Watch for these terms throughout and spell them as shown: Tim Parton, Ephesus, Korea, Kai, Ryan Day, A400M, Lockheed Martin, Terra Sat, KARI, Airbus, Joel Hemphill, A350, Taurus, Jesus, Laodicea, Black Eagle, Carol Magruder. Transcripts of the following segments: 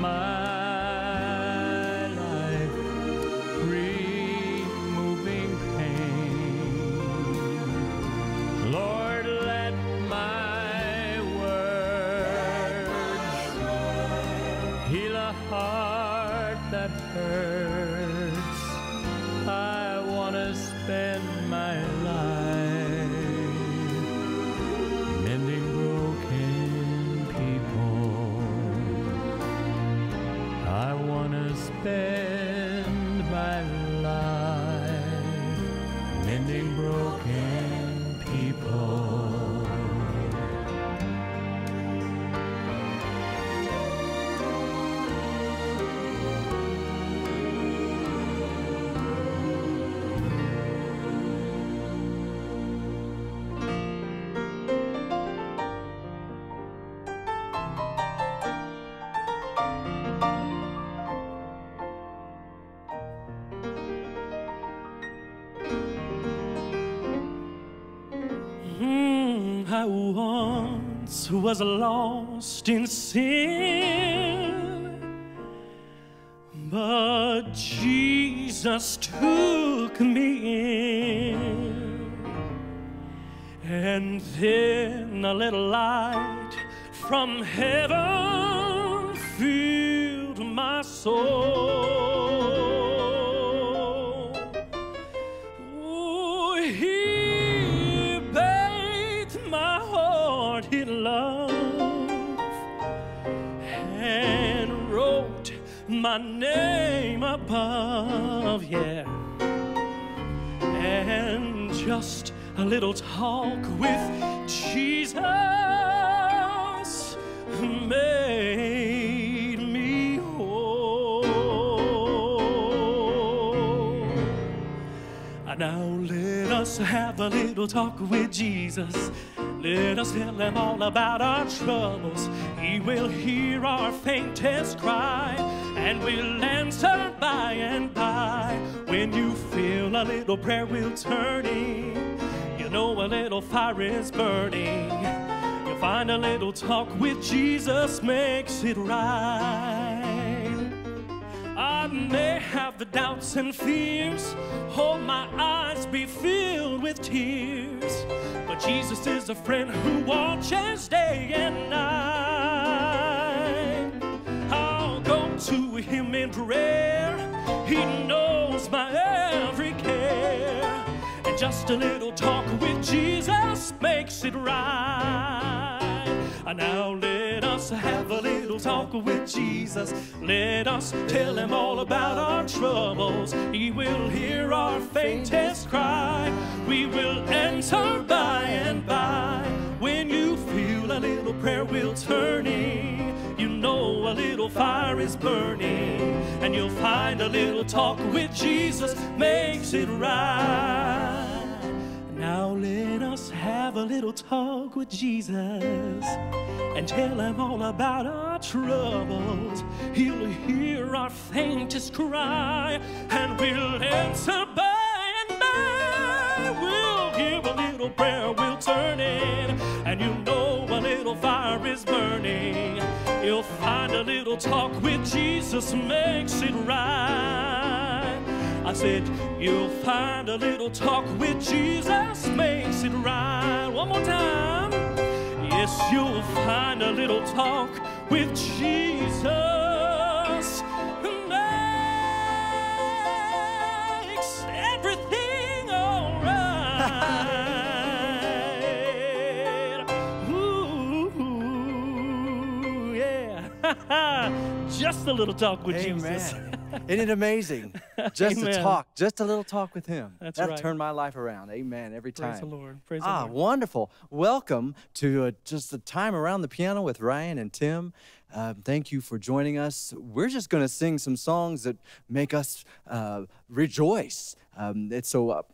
my life, removing pain. Lord, let my words heal a heart that hurts. I want to spend my life mending broken people. I want to spend my life mending broken people. I once was lost in sin, but Jesus took me in, and then a little light from heaven filled my soul. Oh, in love, and wrote my name above, yeah. And just a little talk with Jesus made me whole. Now let us have a little talk with Jesus. Let us tell him all about our troubles. He will hear our faintest cry, and we'll answer by and by. When you feel a little prayer wheel turning, you know a little fire is burning. You find a little talk with Jesus makes it right. I may have the doubts and fears, oh, my eyes be filled with tears, but Jesus is a friend who watches day and night. I'll go to him in prayer. He knows my every care, and just a little talk with Jesus makes it right. Now let us have a little talk with Jesus. Let us tell him all about our troubles. He will hear our faintest cry. We will answer by and by. When you feel a little prayer wheel turning, you know a little fire is burning, and you'll find a little talk with Jesus makes it right. Now let us have a little talk with Jesus, and tell him all about our troubles. He'll hear our faintest cry, and we'll answer by and by. We'll give a little prayer, we'll turn in, and you know a little fire is burning. You'll find a little talk with Jesus makes it right. I said, you'll find a little talk with Jesus makes it right. One more time. Yes, you'll find a little talk with Jesus makes everything all right. Ooh, yeah. Just a little talk with Jesus. Isn't it amazing? Just a talk, just a little talk with him. That'll right. Turn my life around. Amen. Every time. Praise the Lord. Praise the Lord. Wonderful. Welcome to just the time around the piano with Ryan and Tim. Thank you for joining us. We're just going to sing some songs that make us rejoice. That's all.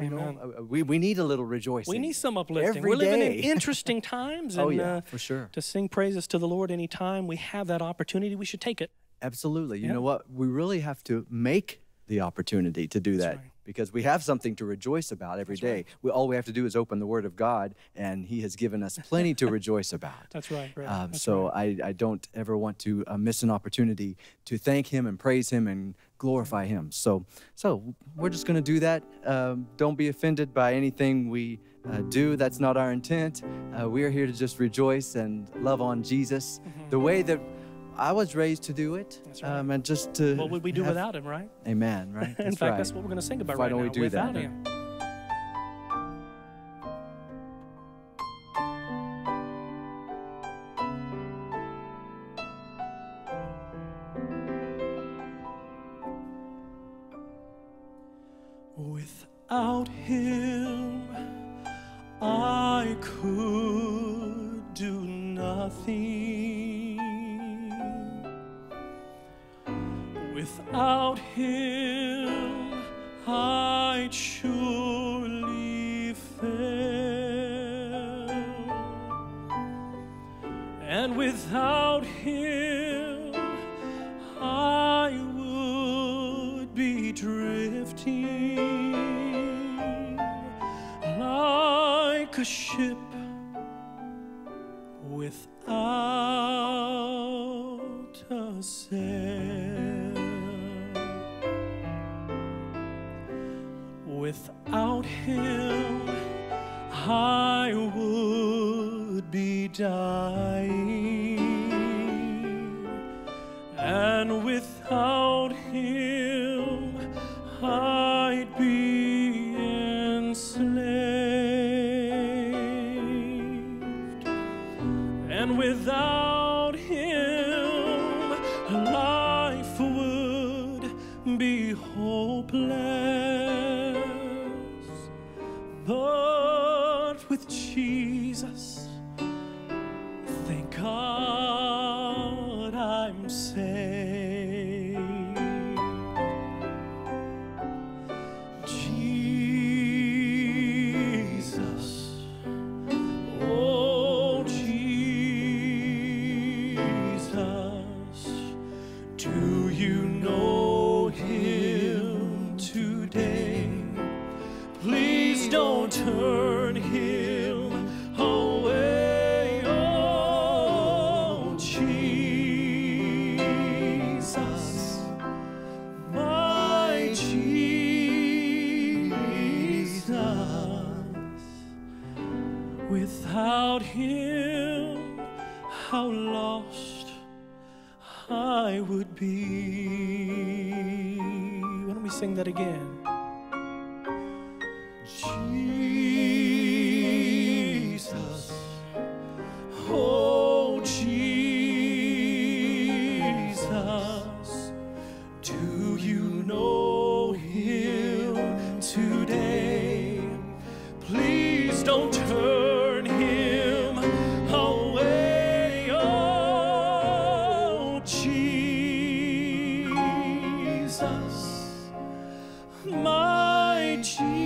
You know, we need a little rejoicing. We need some uplifting. We're living in interesting times. And, oh, yeah, for sure. To sing praises to the Lord anytime we have that opportunity, we should take it. Absolutely. You know what? We really have to make the opportunity to do that. That's right. because we have something to rejoice about every day. Right. All we have to do is open the Word of God, and He has given us plenty to rejoice about. That's right. Right. That's right. I don't ever want to miss an opportunity to thank Him and praise Him and glorify Him. So we're just going to do that. Don't be offended by anything we do. That's not our intent. We are here to just rejoice and love on Jesus the way that I was raised to do it. That's right. And just to what would we do without Him, right? Amen, right? In fact, that's what we're going to sing about right now, without Him. Without Him, I could do nothing. Without Him, I'd surely fail. And without Him, I would be drifting like a ship without a sail. Without Him, I would be dying, and without Him, I'd be enslaved, and without Him, life would be hopeless. But with Jesus, thank God I'm saved. Jesus, oh Jesus, do you know Him today? Please don't turn Him away. Oh, Jesus, my Jesus. Without Him, how lost I would be. Why don't we sing that again? Jesus, oh Jesus, do you know Him today? Please don't turn Him away. Oh Jesus, my Jesus.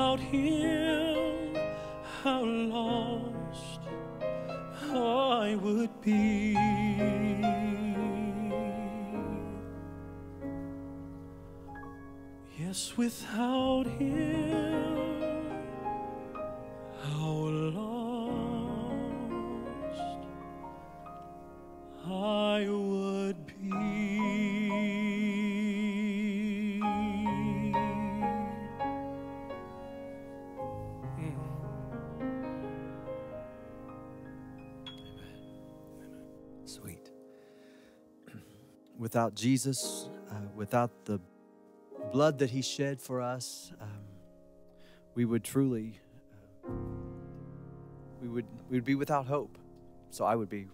Without Him, how lost I would be. Yes, without Him, how lost I would be. Sweet. Without Jesus, without the blood that He shed for us, we would truly, we would be without hope. So I would be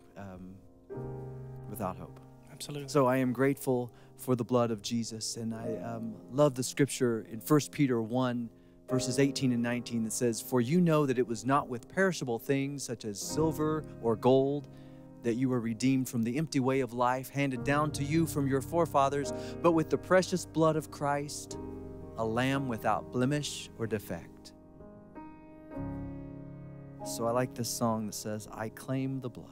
without hope. Absolutely. So I am grateful for the blood of Jesus, and I love the scripture in 1 Peter 1, verses 18 and 19 that says, "For you know that it was not with perishable things such as silver or gold that you were redeemed from the empty way of life handed down to you from your forefathers, but with the precious blood of Christ, a lamb without blemish or defect." So I like this song that says, "I claim the blood."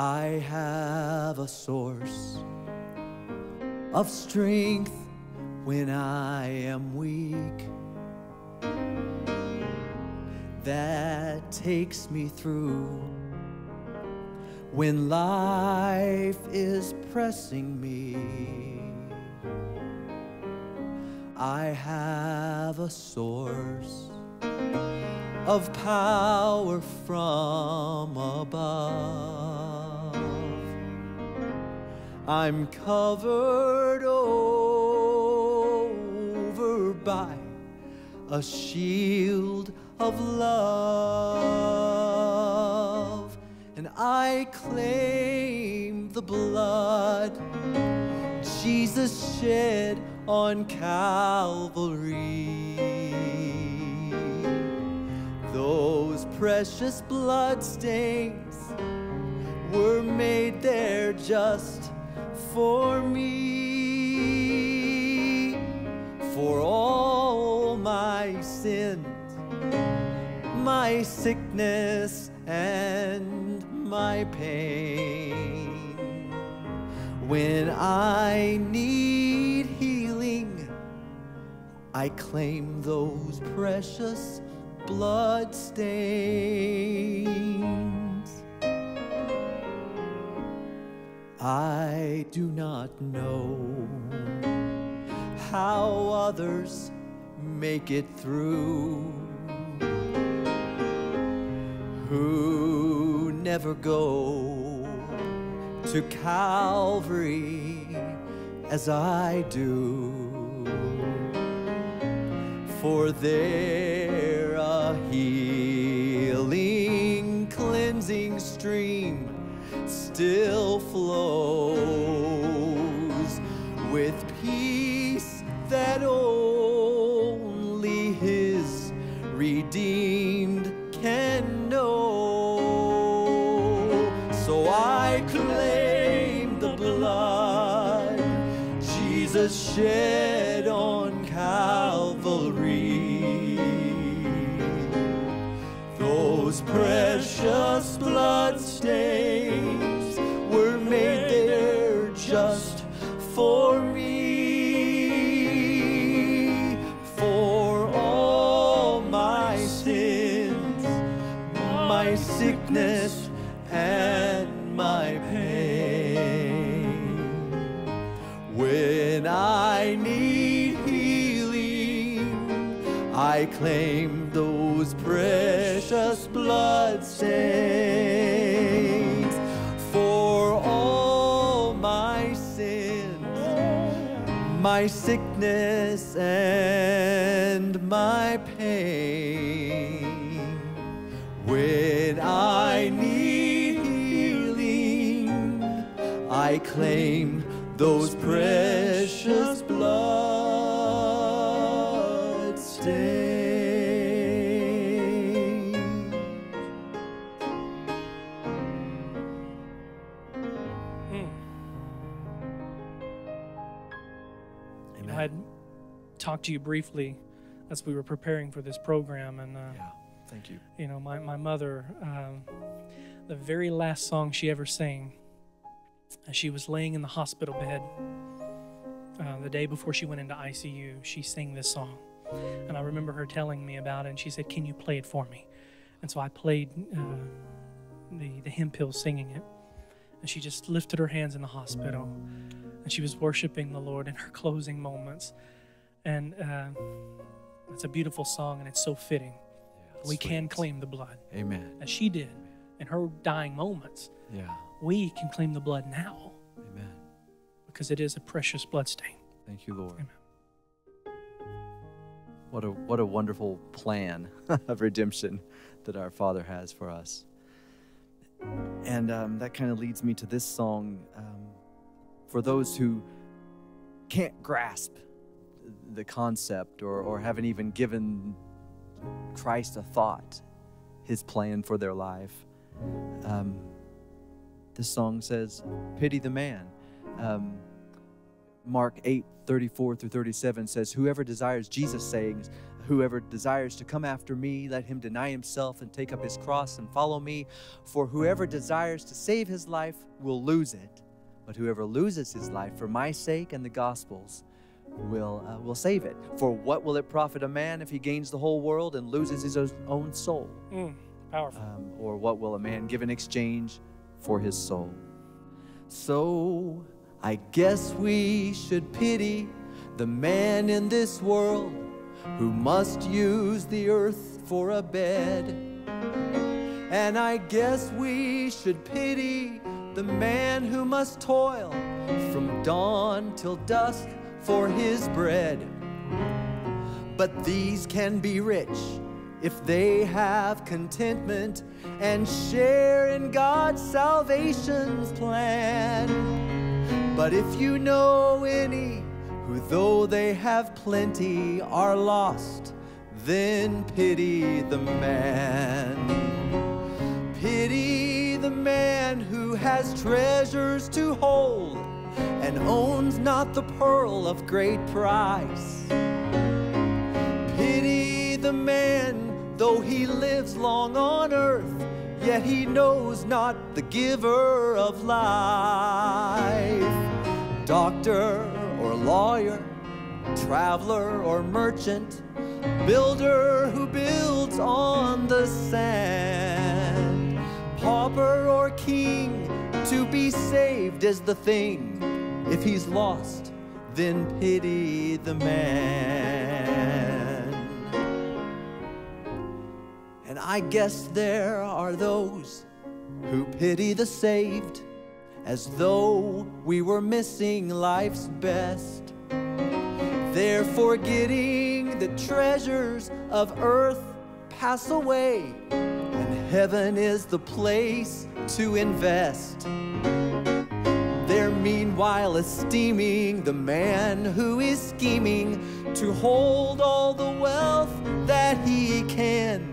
I have a source of strength when I am weak that takes me through when life is pressing me. I have a source of power from above. I'm covered over by a shield of love, and I claim the blood Jesus shed on Calvary. Those precious blood stains were made there just for me. For all my sins, my sickness and my pain. When I need healing, I claim those precious blood stains. I do not know how others make it through, who never go to Calvary as I do, for there a healing, cleansing stream still flows with peace that only His redeemed can know. So I claim the blood Jesus shed on Calvary. Those precious blood stains were made there just for me. For all my sins, my sickness and my pain. When I need healing, I claim those precious blood stains. For all my sins, my sickness and my pain. When I need healing, I claim those precious blood stains. I had talked to you briefly as we were preparing for this program, and thank you. You know, my mother, the very last song she ever sang, as she was laying in the hospital bed the day before she went into ICU, she sang this song, and I remember her telling me about it. And she said, "Can you play it for me?" And so I played the hymn pill singing it, and she just lifted her hands in the hospital. And she was worshiping the Lord in her closing moments. And it's a beautiful song, and it's so fitting. Yeah, we can claim the blood. Amen. As she did in her dying moments. Yeah. We can claim the blood now. Amen. Because it is a precious bloodstain. Thank you, Lord. Amen. What a wonderful plan of redemption that our Father has for us. And that kind of leads me to this song. For those who can't grasp the concept or haven't even given Christ a thought, His plan for their life, this song says, "Pity the man." Mark 8:34 through 37 says, "Whoever desires Jesus, saying, Whoever desires to come after me, let him deny himself and take up his cross and follow me. For whoever desires to save his life will lose it, but whoever loses his life for my sake and the gospel's will save it. For what will it profit a man if he gains the whole world and loses his own soul? Powerful. Or what will a man give in exchange for his soul? So I guess we should pity the man in this world who must use the earth for a bed. And I guess we should pity the man who must toil from dawn till dusk for his bread. But these can be rich if they have contentment and share in God's salvation's plan. But if you know any who, though they have plenty, are lost, then pity the man. Pity the man who has treasures to hold and owns not the pearl of great price. Pity the man, though he lives long on earth, yet he knows not the giver of life. Doctor or lawyer, traveler or merchant, builder who builds on the sand, pauper or king, to be saved is the thing. If he's lost, then pity the man. And I guess there are those who pity the saved, as though we were missing life's best. They're forgetting the treasures of earth pass away, and heaven is the place to invest. They're meanwhile esteeming the man who is scheming to hold all the wealth that he can.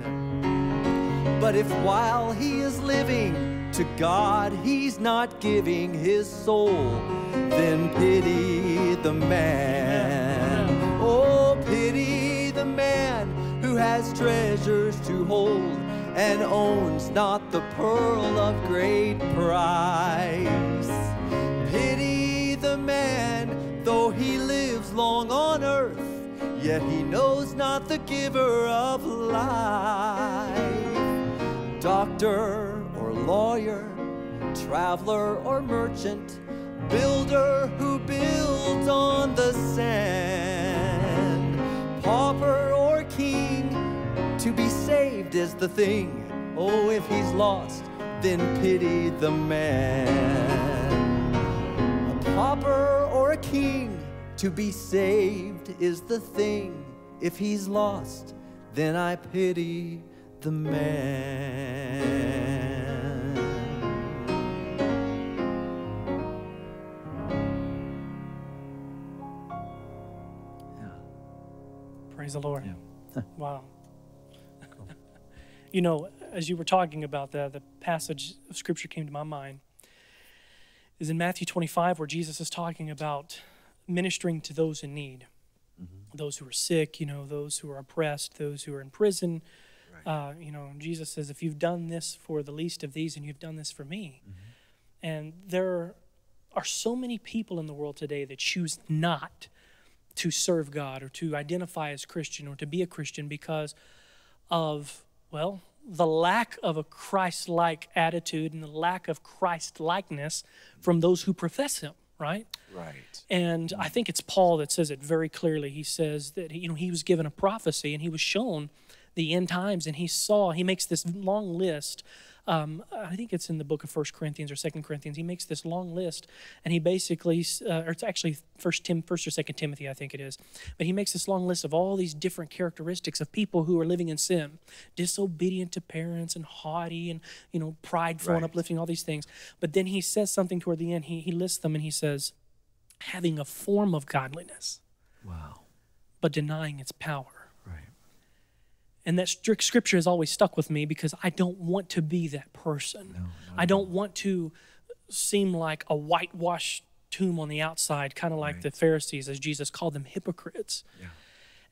But if while he is living to God he's not giving his soul, then pity the man. Oh, pity the man who has treasures to hold and owns not the pearl of great price. Pity the man, though he lives long on earth, yet he knows not the giver of life. Doctor, lawyer, traveler or merchant, builder who builds on the sand, pauper or king, to be saved is the thing. Oh, if he's lost, then pity the man. A pauper or a king, to be saved is the thing. If he's lost, then I pity the man. Praise the Lord. Yeah. Wow. Cool. You know, as you were talking about that, the passage of Scripture came to my mind is in Matthew 25, where Jesus is talking about ministering to those in need, those who are sick, you know, those who are oppressed, those who are in prison. Right. You know, Jesus says, if you've done this for the least of these, and you've done this for me. And there are so many people in the world today that choose not to serve God or to identify as Christian or to be a Christian because of, well, the lack of a Christ-like attitude and the lack of Christ-likeness from those who profess him, right? Right. And I think it's Paul that says it very clearly. He says that, you know, he was given a prophecy and he was shown the end times, and he saw, he makes this long list. I think it's in the book of 1 Corinthians or 2 Corinthians. He makes this long list, and he basically, or it's actually 1 or 2 Timothy, I think it is. But he makes this long list of all these different characteristics of people who are living in sin, disobedient to parents and haughty and, you know, prideful and uplifting, all these things. But then he says something toward the end. He lists them, and he says, having a form of godliness, but denying its power. And that scripture has always stuck with me because I don't want to be that person. No, I don't want to seem like a whitewashed tomb on the outside, kind of like the Pharisees, as Jesus called them, hypocrites.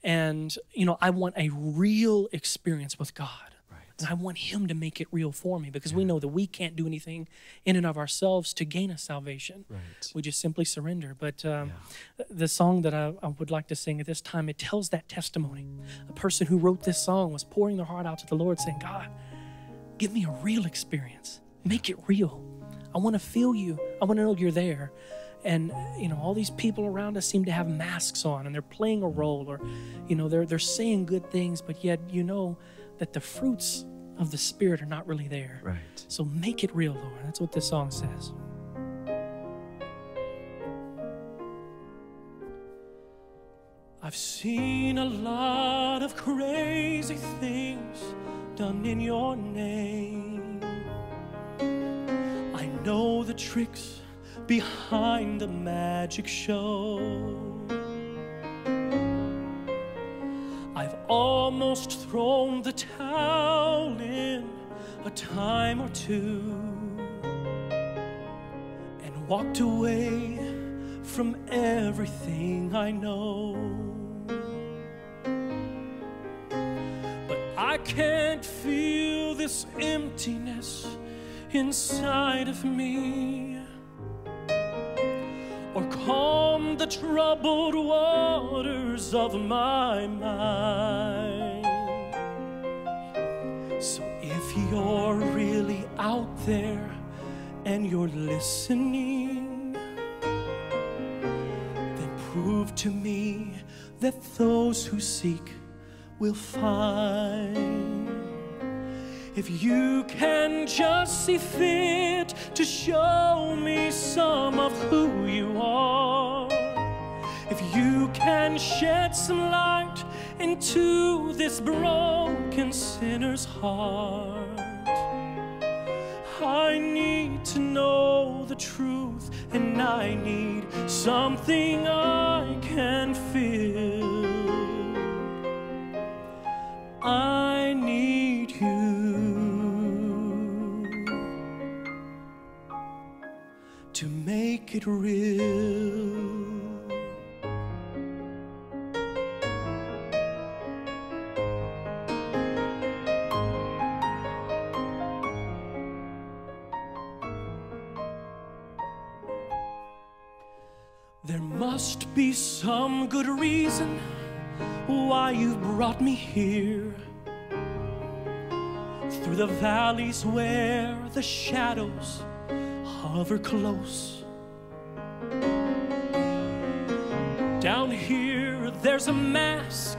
And, you know, I want a real experience with God. Right. And I want him to make it real for me, because we know that we can't do anything in and of ourselves to gain us salvation. Right. We just simply surrender. But the song that I would like to sing at this time, it tells that testimony. A person who wrote this song was pouring their heart out to the Lord saying, God, give me a real experience. Make it real. I want to feel you. I want to know you're there. And, you know, all these people around us seem to have masks on, and they're playing a role, or, you know, they're saying good things, but yet you know that the fruits of the Spirit are not really there. Right. So make it real, Lord. That's what this song says. I've seen a lot of crazy things done in your name. I know the tricks behind the magic show. I've almost thrown the towel in a time or two, and walked away from everything I know. But I can't feel this emptiness inside of me, or calm the troubled waters of my mind. So if you're really out there and you're listening, then prove to me that those who seek will find. If you can just see fit to show me some of who you are, if you can shed some light into this broken sinner's heart, I need to know the truth, and I need something I can feel. I need you to make it real. There must be some good reason why you brought me here, through the valleys where the shadows hover close. Down here there's a mask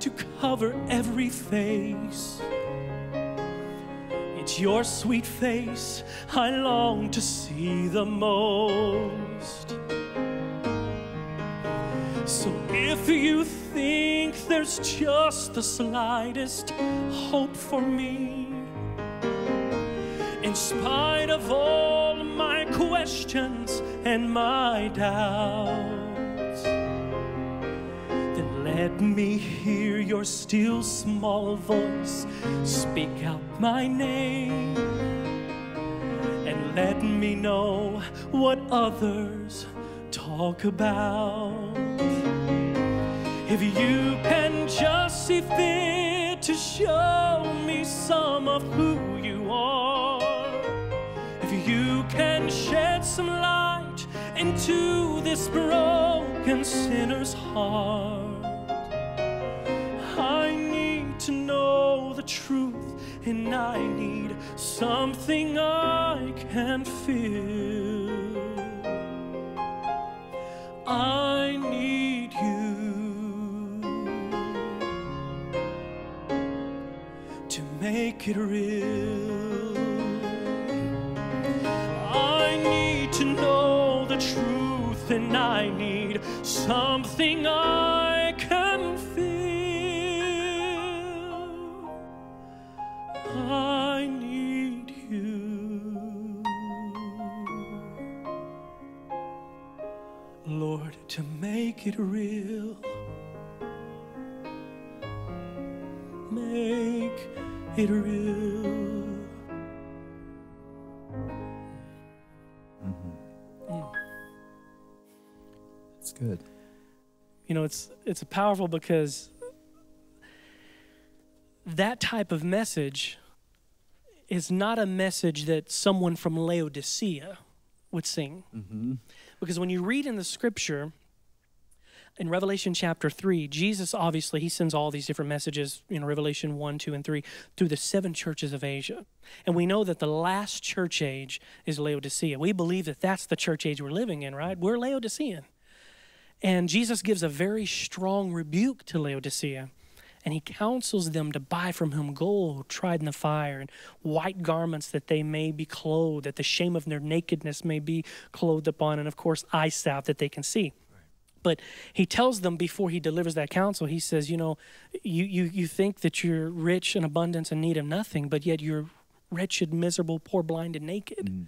to cover every face. It's your sweet face I long to see the most. So if you think there's just the slightest hope for me, in spite of all my questions and my doubts, then let me hear your still small voice speak out my name, and let me know what others talk about. If you can just see fit to show me some of who you are, you can shed some light into this broken sinner's heart, I need to know the truth, and I need something I can feel. I need you to make it real. I need to know the truth, and I need something I can feel. I need you, Lord, to make it real. Make it real. Good. You know, it's powerful, because that type of message is not a message that someone from Laodicea would sing. Mm-hmm. Because when you read in the scripture, in Revelation chapter 3, Jesus, obviously, he sends all these different messages in Revelation 1, 2, and 3 through the 7 churches of Asia. And we know that the last church age is Laodicea. We believe that that's the church age we're living in, right? We're Laodicean. And Jesus gives a very strong rebuke to Laodicea. And he counsels them to buy from him gold tried in the fire and white garments that they may be clothed, that the shame of their nakedness may be clothed upon, and, of course, eye salve that they can see. But he tells them before he delivers that counsel, he says, you know, you think that you're rich in abundance and need of nothing, but yet you're wretched, miserable, poor, blind, and naked. Mm.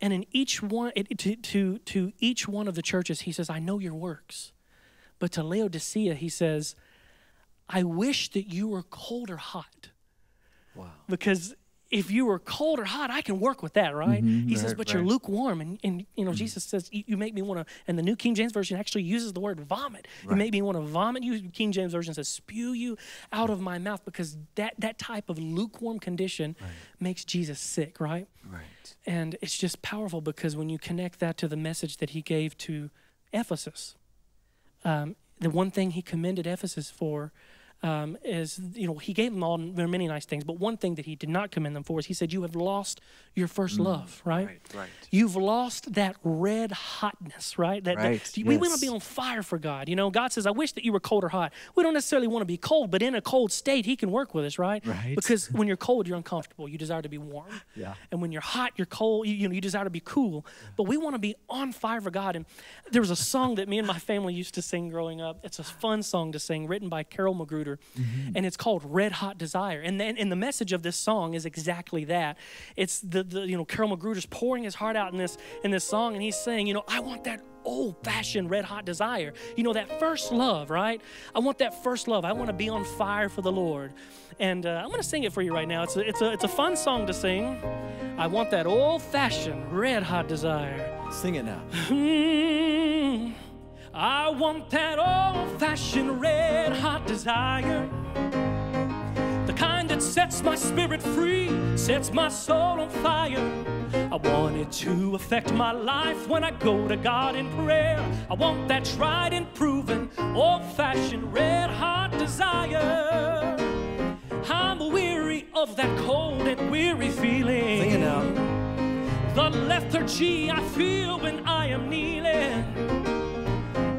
And in each one, to each one of the churches, he says, I know your works. But to Laodicea, he says, I wish that you were cold or hot. Wow. Because if you were cold or hot, I can work with that, right? Mm-hmm, he says, but you're lukewarm. And you know, mm-hmm. Jesus says, you make me want to, and the New King James Version actually uses the word vomit. Right. You make me want to vomit you. King James Version says, spew you out of my mouth, because that type of lukewarm condition makes Jesus sick, right? Right. And it's just powerful, because when you connect that to the message that he gave to Ephesus, the one thing he commended Ephesus for is, you know, he gave them all, there are many nice things, but one thing that he did not commend them for is he said, you have lost your first love, right? Right. You've lost that red hotness, right? We want to be on fire for God. You know, God says, I wish that you were cold or hot. We don't necessarily want to be cold, but in a cold state, he can work with us, right? Right. Because when you're cold, you're uncomfortable. You desire to be warm. Yeah. And when you're hot, you're cold, you know, you desire to be cool. Yeah. But we want to be on fire for God. And there was a song that me and my family used to sing growing up. It's a fun song to sing, written by Carol Magruder. Mm-hmm. And it's called Red Hot Desire. And the message of this song is exactly that. It's you know, Carol Magruder's pouring his heart out in this song, and he's saying, you know, I want that old-fashioned red-hot desire. You know, that first love, right? I want that first love. I want to be on fire for the Lord. And I'm going to sing it for you right now. It's a fun song to sing. I want that old-fashioned red-hot desire. Sing it now. I want that old-fashioned red-hot desire, the kind that sets my spirit free, sets my soul on fire. I want it to affect my life when I go to God in prayer. I want that tried and proven old-fashioned red-hot desire. I'm weary of that cold and weary feeling. Sing it out. The lethargy I feel when I am kneeling.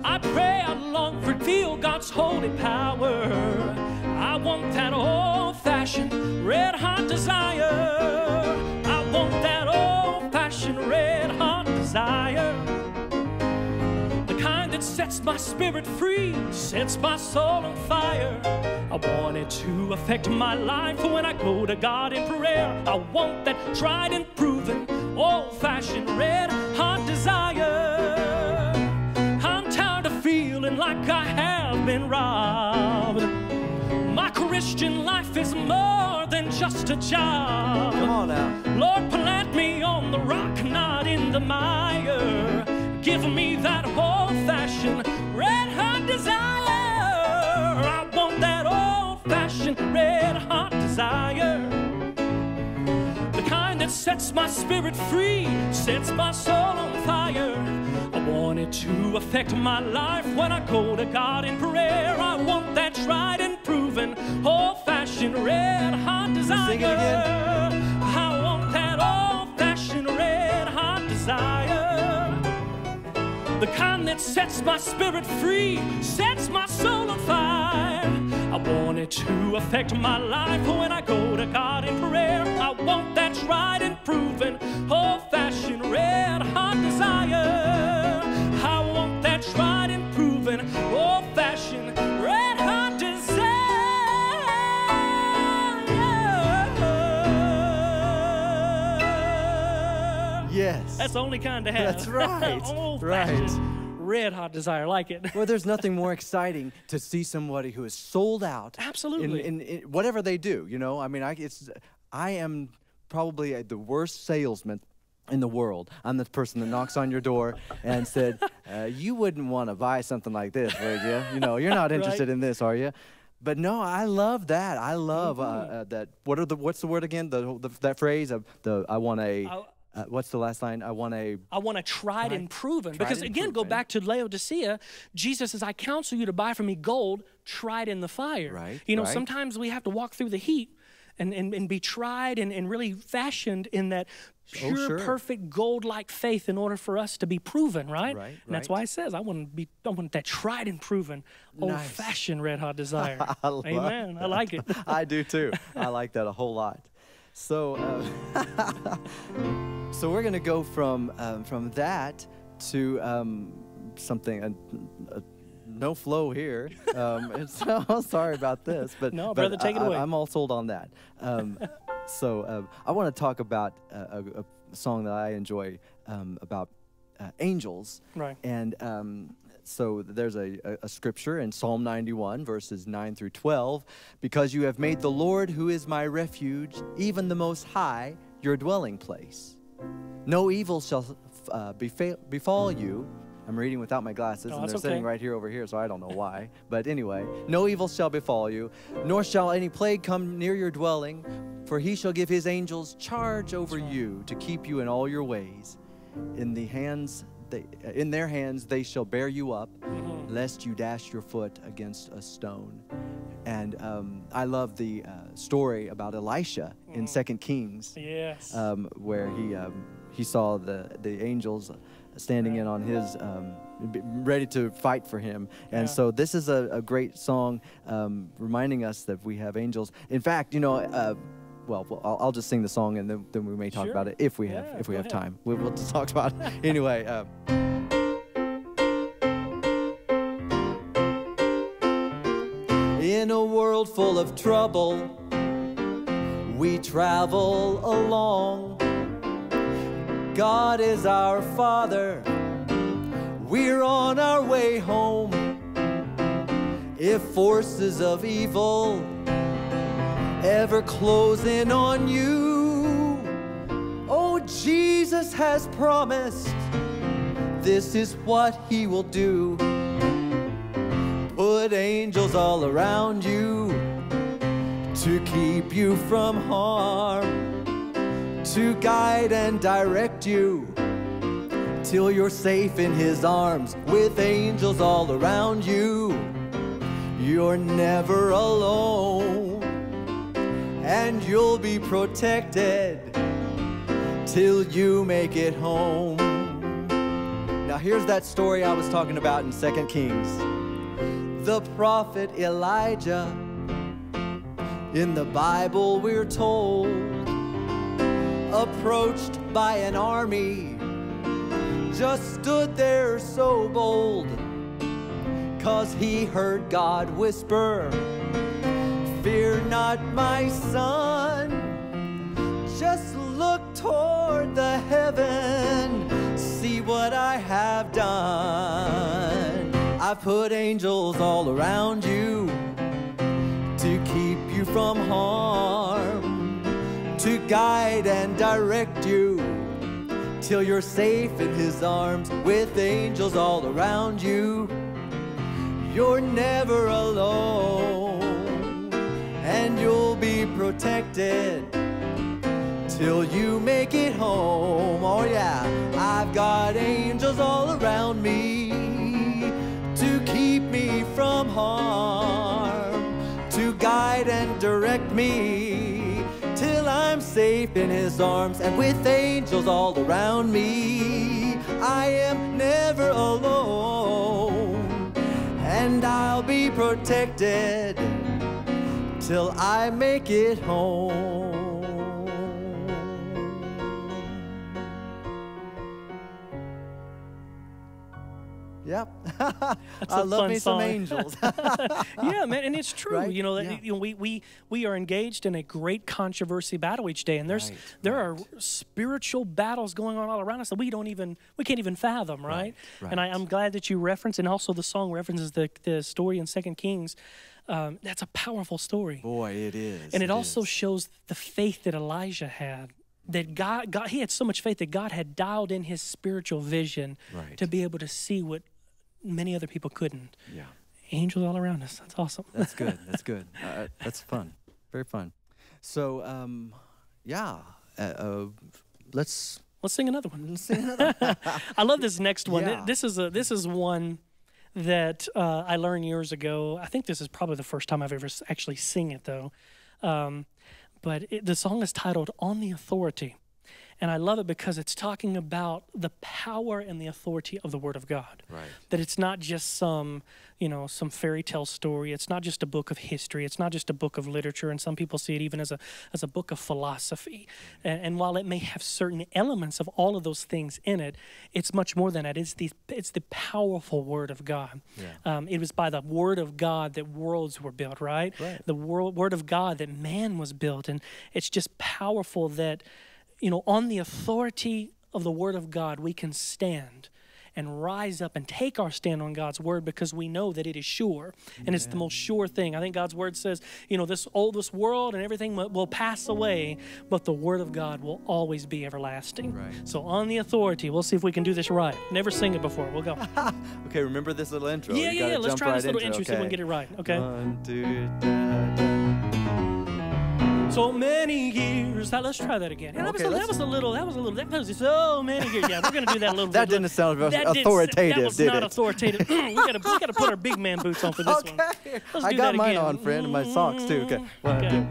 I pray, I long for, feel God's holy power. I want that old-fashioned red-hot desire. I want that old-fashioned red-hot desire, the kind that sets my spirit free, sets my soul on fire. I want it to affect my life when I go to God in prayer. I want that tried and proven old-fashioned red-hot desire. Like I have been robbed. My Christian life is more than just a job. Come on now. Lord, plant me on the rock, not in the mire. Give me that old-fashioned red-hot desire. I want that old-fashioned red-hot desire, the kind that sets my spirit free, sets my soul on fire. I want it to affect my life when I go to God in prayer. I want that tried and proven old-fashioned red-hot desire. Sing it again. I want that old-fashioned red-hot desire, the kind that sets my spirit free, sets my soul on fire. I want it to affect my life when I go to God in prayer. I want that tried and proven old-fashioned red-hot desire. Tried and proven old-fashioned red-hot desire. Yes. That's the only kind to have. That's right. Old-fashioned red-hot desire. Like it. Well, there's nothing more exciting to see somebody who is sold out. Absolutely. In whatever they do, you know. I mean, I am probably the worst salesman in the world. I'm the person that knocks on your door and said, you wouldn't want to buy something like this, would you? You know, you're not interested in this, are you? But no, I love that. I love that. What's the word again? That phrase of the I want a. What's the last line? I want a tried and proven. Because again, go back to Laodicea. Jesus says, "I counsel you to buy from me gold tried in the fire." Right. You know, sometimes we have to walk through the heat and be tried and really fashioned in that pure, perfect gold-like faith in order for us to be proven, right? And that's why it says, I want that tried and proven, old-fashioned red-hot desire. Amen. I like it. I do too. I like that a whole lot. So, so we're going to go from that to something. No flow here. So sorry about this, but no, brother, take it away. I'm all sold on that. I want to talk about a song that I enjoy about angels. Right. And so there's a scripture in Psalm 91, verses 9 through 12. Because you have made the Lord, who is my refuge, even the Most High, your dwelling place. No evil shall befall you. I'm reading without my glasses, and they're sitting right here over here, so I don't know why. But anyway, no evil shall befall you, nor shall any plague come near your dwelling, for he shall give his angels charge over you to keep you in all your ways. In their hands they shall bear you up, lest you dash your foot against a stone. And I love the story about Elisha in 2 Kings, where he saw the angels standing in on his, ready to fight for him. And so this is a great song reminding us that we have angels. In fact, you know, I'll just sing the song and then we may talk about it if we have time. We'll just talk about it anyway. In a world full of trouble, we travel along. God is our Father, we're on our way home. If forces of evil ever close in on you, oh, Jesus has promised this is what he will do. Put angels all around you to keep you from harm, to guide and direct you till you're safe in his arms. With angels all around you, you're never alone. And you'll be protected till you make it home. Now here's that story I was talking about in 2 Kings. The prophet Elijah, in the Bible we're told, approached by an army, just stood there so bold, 'cause he heard God whisper, "Fear not, my son, just look toward the heaven, see what I have done. I put angels all around you to keep you from harm, to guide and direct you till you're safe in his arms. With angels all around you, you're never alone. And you'll be protected till you make it home. Oh yeah, I've got angels all around me to keep me from harm, to guide and direct me till I'm safe in his arms. And with angels all around me, I am never alone. And I'll be protected till I make it home." Yep. I love me some angels. Yeah, man, and it's true. Right? You know, you know, we are engaged in a great controversy battle each day, and there are spiritual battles going on all around us that we can't even fathom, right? And I'm glad that you referenced, and also the song references the story in 2 Kings. That's a powerful story. Boy, it is. And it also shows the faith that Elijah had, that he had so much faith that God had dialed in his spiritual vision to be able to see what many other people couldn't. Yeah. angels all around us. That's awesome. That's good. That's good. That's fun. Very fun. So, yeah. Let's sing another one. Let's sing another one. I love this next one. Yeah. This is one that I learned years ago. I think this is probably the first time I've ever actually sing it, though. But the song is titled "On the Authority." And I love it because it's talking about the power and the authority of the Word of God. Right. That it's not just some, you know, some fairy tale story. It's not just a book of history. It's not just a book of literature. And some people see it even as a book of philosophy. And while it may have certain elements of all of those things in it, it's much more than that. It's the powerful Word of God. Yeah. It was by the Word of God that worlds were built, right? Right. The Word of God that man was built. And it's just powerful that, you know, on the authority of the Word of God, we can stand and rise up and take our stand on God's Word, because we know that it is sure, and it's the most sure thing. I think God's Word says, you know, this world and everything will pass away, but the Word of God will always be everlasting. Right. So on the authority, we'll see if we can do this right. Never sing it before. We'll go. Okay, remember this little intro. Yeah, yeah, yeah. Let's try this little intro, okay. So we can get it right. Okay. One, two, so many years. Let's try that again. Okay, that was so many years. Yeah, we're going to do that a little bit. That didn't sound authoritative, did it? That was not authoritative. we got to put our big man boots on for this one. Let's I do got that mine again. On, friend, and my socks, too. Okay. Okay.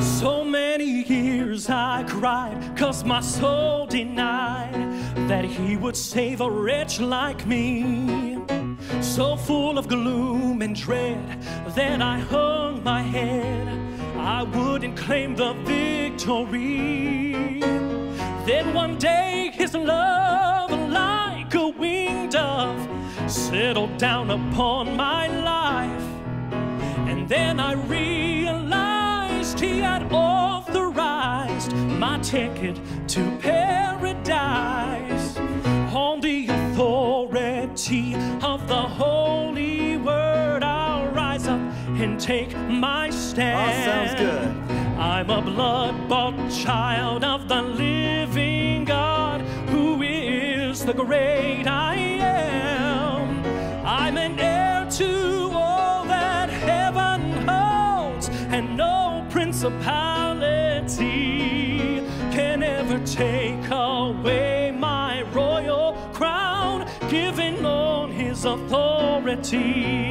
So many years I cried, 'cause my soul denied that he would save a wretch like me. So full of gloom and dread that I hung my head, I wouldn't claim the victory. Then one day his love, like a winged dove, settled down upon my life. And then I realized he had authorized my ticket to paradise. On the authority of the Holy Word, I'll rise up and take my stand. Oh, sounds good. I'm a blood-bought child of the living God, who is the great I am. I'm an heir to all that heaven holds, and no principality can ever take away my royal crown, given on his authority.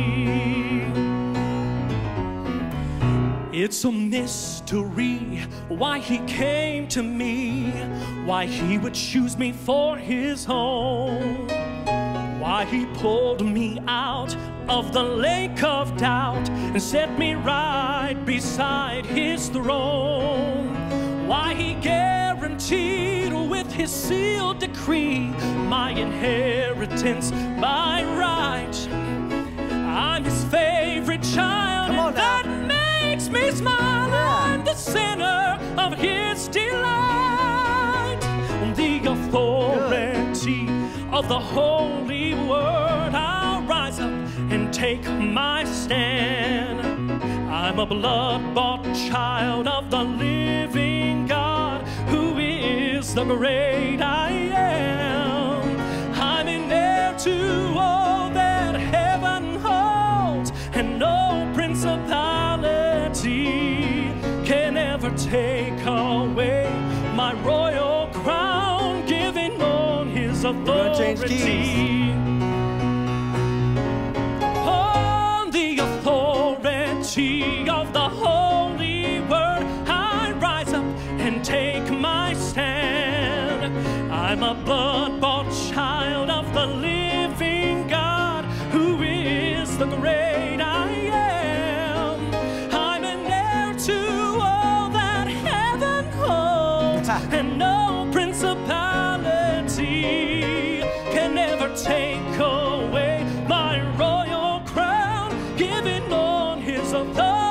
It's a mystery why he came to me, why he would choose me for his home, why he pulled me out of the lake of doubt and set me right beside his throne, why he guaranteed with his sealed decree my inheritance by right. I'm his favorite child, and that makes me smile. I'm the center of his delight. The authority of the Holy Word, I'll rise up and take my stand. I'm a blood-bought child of the living God, who is the great I am. I'm an heir to all that heaven holds, and no principality can ever take away my royal crown, given on his authority. On the authority of the Holy Word, I rise up and take my stand. I'm a blood-bought child of the living God, who is the great I am. I'm an heir to all that heaven holds, and no principality can ever take away my royal crown, given on his authority.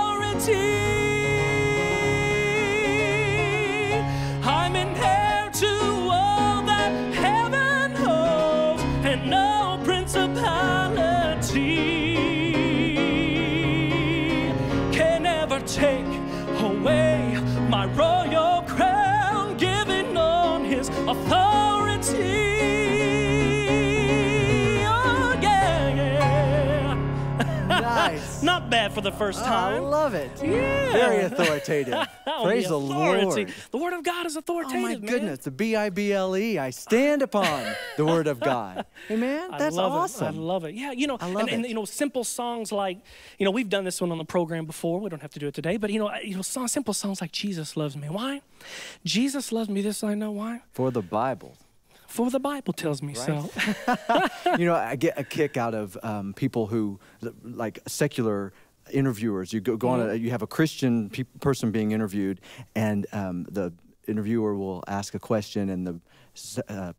Take away my royal crown, given on his authority. Oh, yeah. Not bad for the first time. I love it. Yeah. Very authoritative. Praise the Lord. The Word of God is authoritative, man. Oh, my goodness. The B-I-B-L-E. I stand upon the Word of God. Amen? That's awesome. I love it. Yeah, you know, and you know, simple songs like, you know, we've done this one on the program before. We don't have to do it today. But, you know simple songs like Jesus Loves Me. Why? Jesus loves me. This I know. Why? For the Bible. For the Bible tells me so. You know, I get a kick out of people who, like secular interviewers, you go on, you have a Christian person being interviewed, and the interviewer will ask a question, and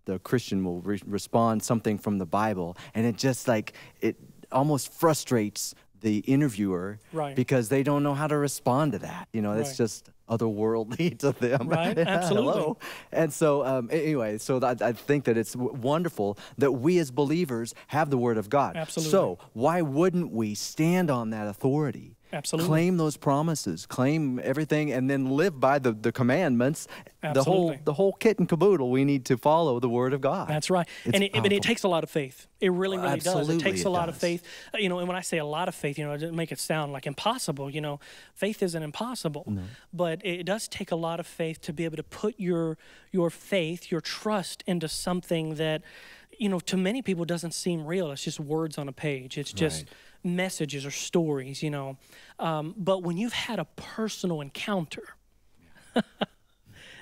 the Christian will respond something from the Bible, and it just like, it almost frustrates the interviewer because they don't know how to respond to that. You know, it's just otherworldly to them. Right, absolutely. Hello. And so, anyway, so I think that it's wonderful that we as believers have the Word of God. Absolutely. So why wouldn't we stand on that authority? Absolutely. Claim those promises, claim everything, and then live by the commandments. Absolutely. The whole kit and caboodle. We need to follow the Word of God. That's right. And it takes a lot of faith. It really, really does. It takes a lot of faith. You know, and when I say a lot of faith, you know, I didn't make it sound like impossible. You know, faith isn't impossible, but it does take a lot of faith to be able to put your faith, your trust into something that, you know, to many people doesn't seem real. It's just words on a page. It's just messages or stories, you know. But when you've had a personal encounter,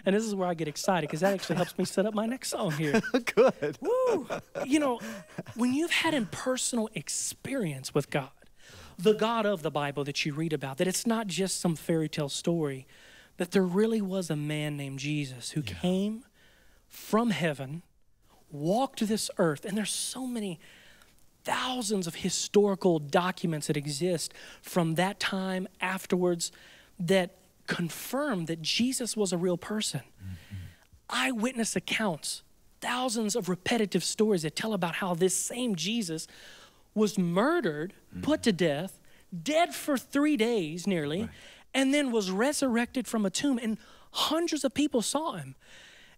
and this is where I get excited because that actually helps me set up my next song here. Good. Woo. You know, when you've had a personal experience with God, the God of the Bible that you read about, that it's not just some fairy tale story, that there really was a man named Jesus who came from heaven, walked this earth, and there's so many thousands of historical documents that exist from that time afterwards that confirm that Jesus was a real person. Eyewitness accounts, thousands of repetitive stories that tell about how this same Jesus was murdered, put to death, dead for 3 days nearly, and then was resurrected from a tomb, and hundreds of people saw him.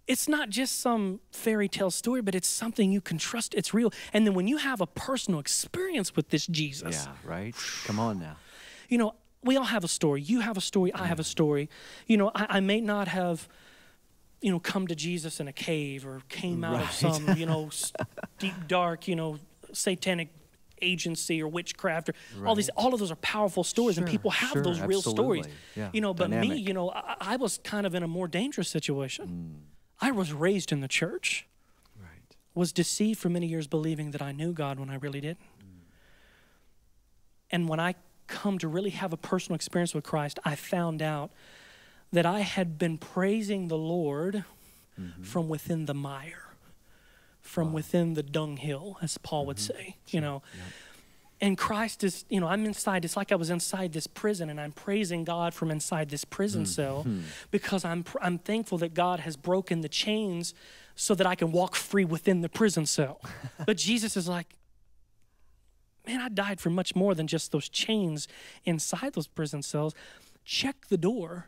It's not just some fairy tale story, but it's something you can trust. It's real. And then when you have a personal experience with this Jesus. Yeah, right? Come on now. You know, we all have a story. You have a story. I have a story. You know, I may not have, you know, come to Jesus in a cave or came out of some, you know, deep, dark, you know, satanic agency or witchcraft or all of those are powerful stories, and people have those real stories. Yeah. You know, but me, you know, I was kind of in a more dangerous situation. I was raised in the church, was deceived for many years believing that I knew God when I really didn't. And when I come to really have a personal experience with Christ, I found out that I had been praising the Lord from within the mire, from within the dunghill, as Paul would say, you know. And Christ is, you know, I'm inside, it's like I was inside this prison, and I'm praising God from inside this prison cell because I'm thankful that God has broken the chains so that I can walk free within the prison cell. But Jesus is like, man, I died for much more than just those chains inside those prison cells. Check the door.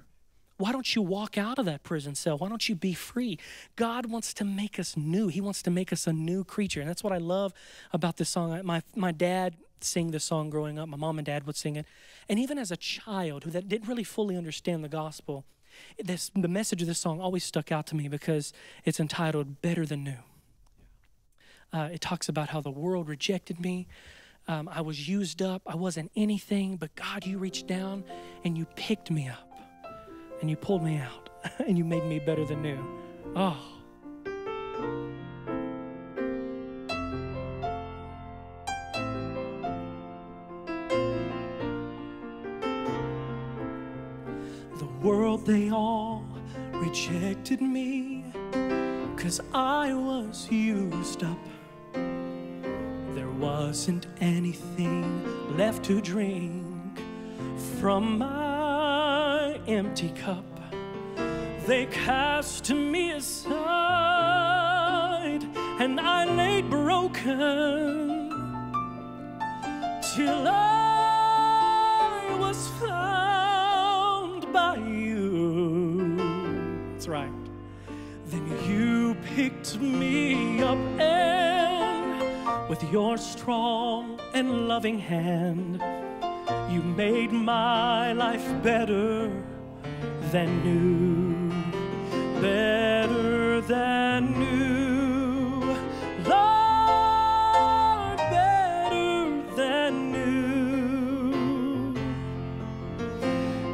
Why don't you walk out of that prison cell? Why don't you be free? God wants to make us new. He wants to make us a new creature. And that's what I love about this song. My dad sang this song growing up. My mom and dad would sing it. And even as a child who didn't really fully understand the gospel, the message of this song always stuck out to me because it's entitled Better Than New. It talks about how the world rejected me. I was used up. I wasn't anything. But God, you reached down and you picked me up. And you pulled me out, and you made me better than new. Oh. The world, they all rejected me, 'cause I was used up. There wasn't anything left to drink from my empty cup. They cast me aside, and I lay broken till I was found by you. That's right. Then you picked me up, and with your strong and loving hand You made my life better than new, better than new, Lord, better than new.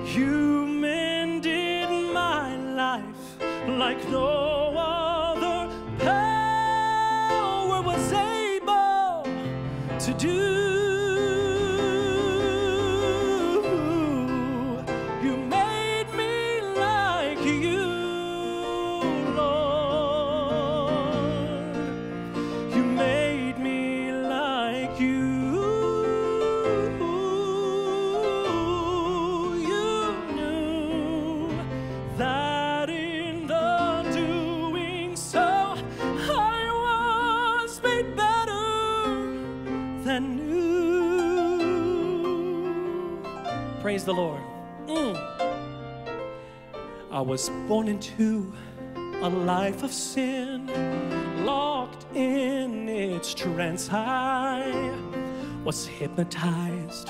You mended my life like no other power was able to do. Praise the Lord. I was born into a life of sin, locked in its trance. I was hypnotized,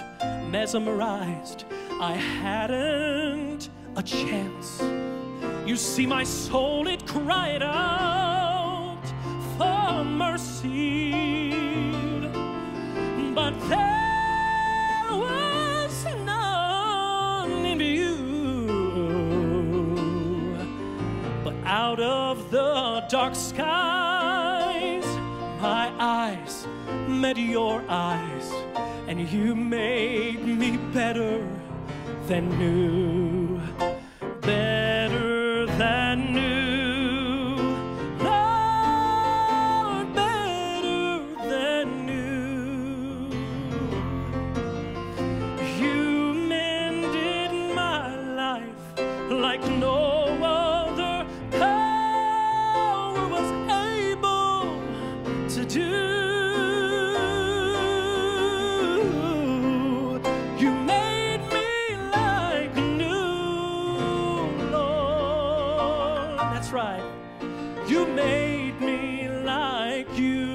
mesmerized. I hadn't a chance. You see, my soul, it cried out for mercy. But there was none in you. But out of the dark skies, my eyes met your eyes, and you made me better than new, better than new. Like no other power was able to do. You made me like new, Lord. That's right. You made me like you.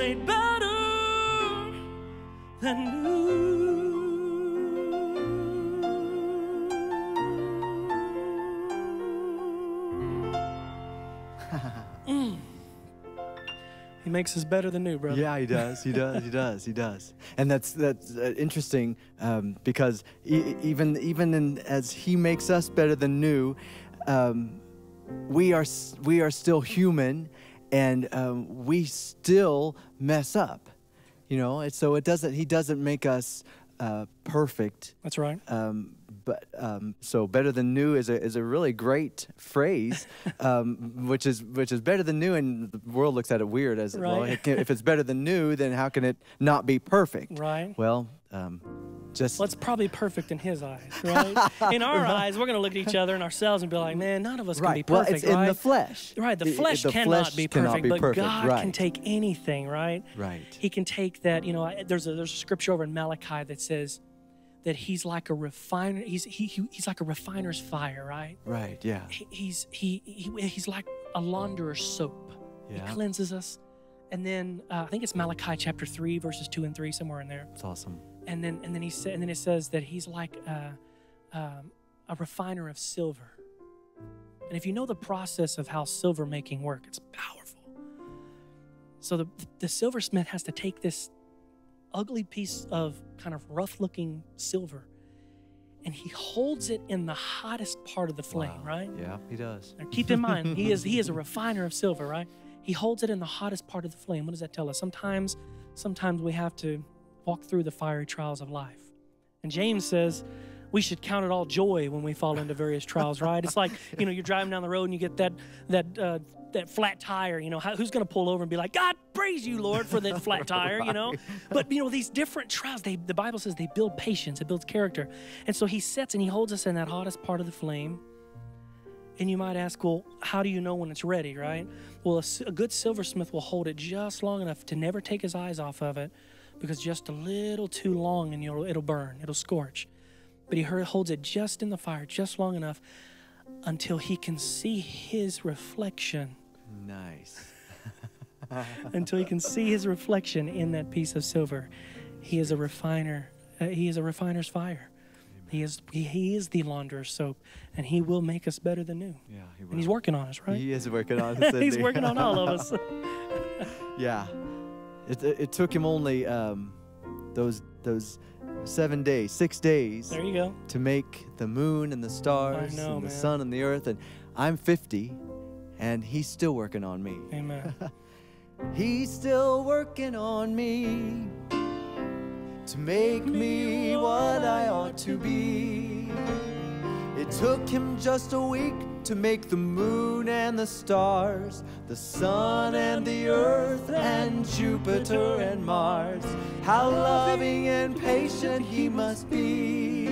Made better than new. He makes us better than new, brother. Yeah, he does. He does. He does. He does. And that's interesting because even as he makes us better than new, we are still human. And we still mess up, you know. And so it doesn't. He doesn't make us perfect. That's right. So better than new is a really great phrase, which is better than new. And the world looks at it weird as right. Well. If it's better than new, then how can it not be perfect? Right. Well. Just well, it's probably perfect in his eyes, right? In our eyes, we're going to look at each other and ourselves and be like, man, none of us right. Can be perfect, well, it's right? In the flesh. Right, the flesh cannot be perfect, but God right. Can take anything, right? Right. He can take that, you know, there's a scripture over in Malachi that says that he's like a refiner, he's like a refiner's fire, right? Right, yeah. He's like a launderer's soap. Yeah. He cleanses us. And then I think it's Malachi chapter 3, verses 2 and 3, somewhere in there. That's awesome. And then he said, and then it says that he's like a refiner of silver. And if you know the process of how silver making work, it's powerful. So the silversmith has to take this ugly piece of kind of rough looking silver, and he holds it in the hottest part of the flame, wow. Right? Yeah, he does. Now keep in mind, he is a refiner of silver, right? He holds it in the hottest part of the flame. What does that tell us? Sometimes we have to walk through the fiery trials of life. And James says we should count it all joy when we fall into various trials, right? It's like, you know, you're driving down the road and you get that flat tire, you know, who's going to pull over and be like, God, praise you, Lord, for that flat tire, you know? But, you know, these different trials, the Bible says they build patience, it builds character. And so he sets and he holds us in that hottest part of the flame. And you might ask, well, how do you know when it's ready, right? Well, a good silversmith will hold it just long enough to never take his eyes off of it, because just a little too long and it'll burn, it'll scorch. But he holds it just in the fire, just long enough until he can see his reflection. Nice. Until he can see his reflection in that piece of silver. He is a refiner. He is a refiner's fire. He is the launderer's soap, and he will make us better than new. Yeah, he will. And he's working on us, right? He is working on us. He's working on all of us. Yeah. It took him only those 7 days, 6 days. There you go. To make the moon and the stars and the sun and the earth. And I'm 50, and he's still working on me. Amen. He's still working on me to make me what I ought to be. It took him just a week to make the moon and the stars, the sun and the earth and Jupiter and Mars. How loving and patient he must be.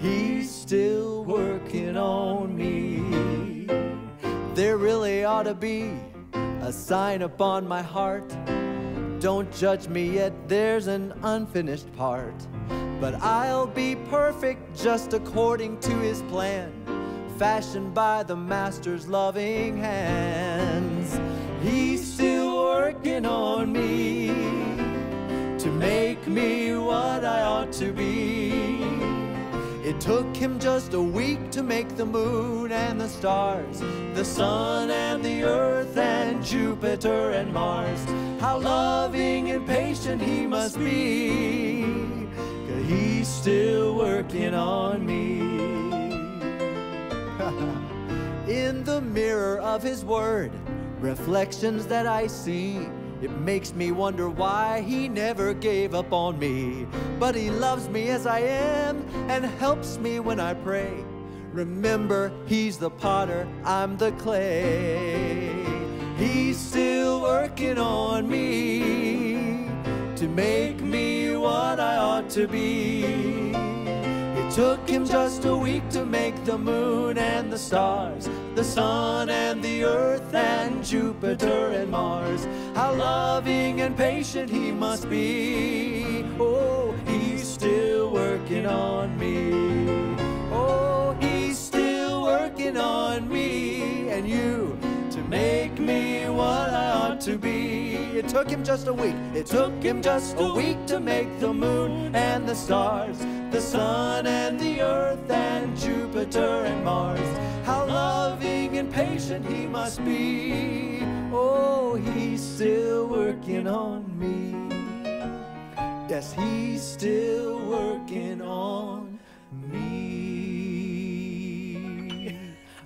He's still working on me. There really ought to be a sign upon my heart: don't judge me yet, there's an unfinished part. But I'll be perfect just according to his plan, fashioned by the master's loving hands. He's still working on me to make me what I ought to be. It took him just a week to make the moon and the stars, the sun and the earth and Jupiter and Mars. How loving and patient he must be, 'cause he's still working on me. In the mirror of his word, reflections that I see, it makes me wonder why he never gave up on me. But he loves me as I am and helps me when I pray. Remember, he's the potter, I'm the clay. He's still working on me to make me what I ought to be. It took him just a week to make the moon and the stars, the sun and the earth and Jupiter and Mars. How loving and patient he must be. Oh, he's still working on me. Oh, he's still working on me and you, to make me what I ought to be. It took him just a week. It took him just a week to make the moon and the stars, the sun and the earth and Jupiter and Mars. How loving and patient he must be. Oh, he's still working on me. Yes, he's still working on me.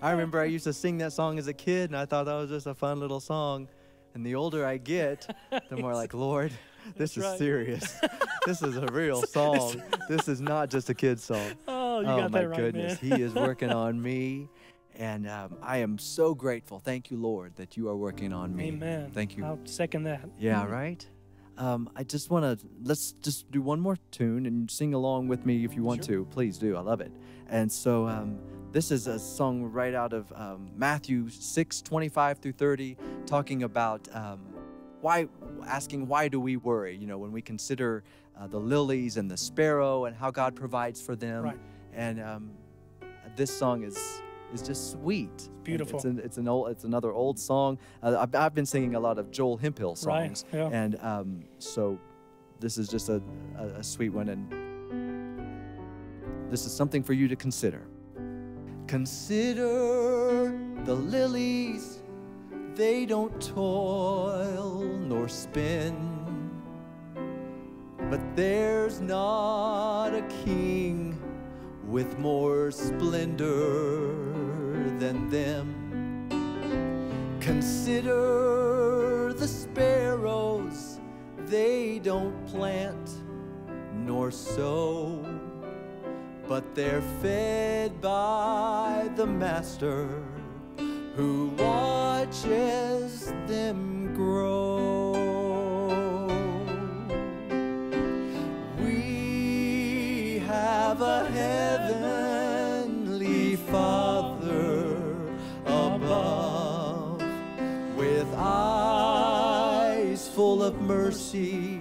I remember I used to sing that song as a kid, and I thought that was just a fun little song. And the older I get, the more like, Lord, this is serious. This is a real song. This is not just a kid's song. Oh, you got that right, man. Oh, my goodness. He is working on me. And I am so grateful. Thank you, Lord, that you are working on me. Amen. Thank you. I'll second that. Yeah, right? I just want to, let's just do one more tune and sing along with me if you want to. Please do. I love it. And so this is a song right out of Matthew 6:25 through 30, talking about asking why do we worry? You know, when we consider the lilies and the sparrow and how God provides for them. Right. And this song is just sweet. It's beautiful. It's another old song. I've been singing a lot of Joel Hemphill songs, right, yeah. And so this is just a sweet one, and this is something for you to consider. Consider the lilies, they don't toil nor spin, but there's not a king with more splendor than them. Consider the sparrows, they don't plant nor sow, but they're fed by the master who watches them grow. We have a heavenly Father of mercy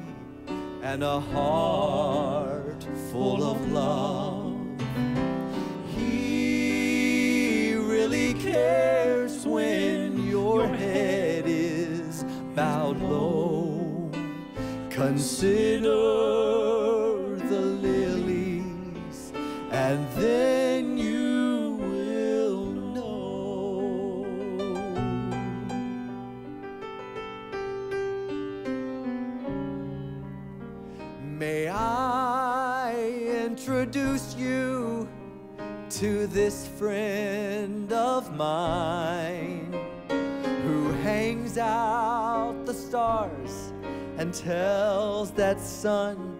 and a heart full of love. He really cares when your head is bowed low. Consider the lilies and then you May I introduce you to this friend of mine who hangs out the stars and tells that sun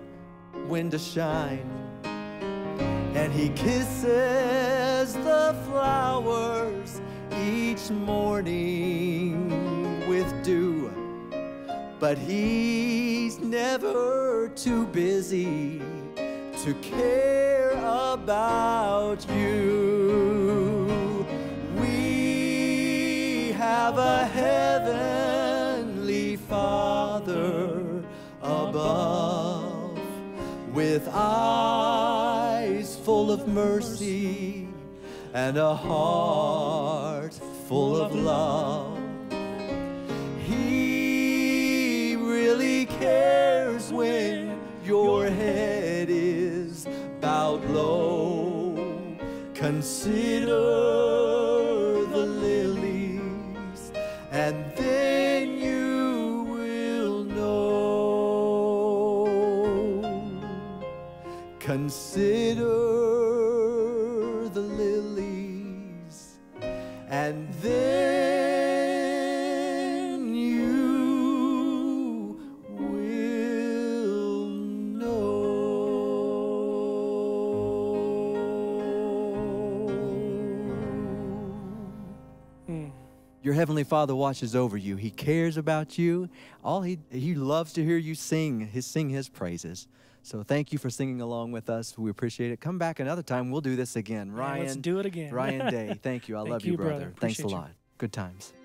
when to shine. And he kisses the flowers each morning with dew. But he's never too busy to care about you. We have a heavenly Father above, with eyes full of mercy and a heart full of love. Cares when your head is bowed low. Consider the lilies and then you will know. Consider the lilies and then your Heavenly Father watches over you. He cares about you. He loves to hear you sing His praises. So thank you for singing along with us. We appreciate it. Come back another time. We'll do this again. Ryan, let's do it again. Ryan Day, thank you. I love you, brother. Thanks a lot. Good times.